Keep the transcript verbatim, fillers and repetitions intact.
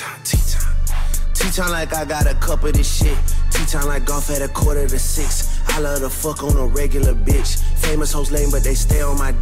T-time, T-time. T-time like I got a cup of this shit. T-time like golf at a quarter to six. I love to fuck on a regular bitch. Famous hoes lame, but they stay on my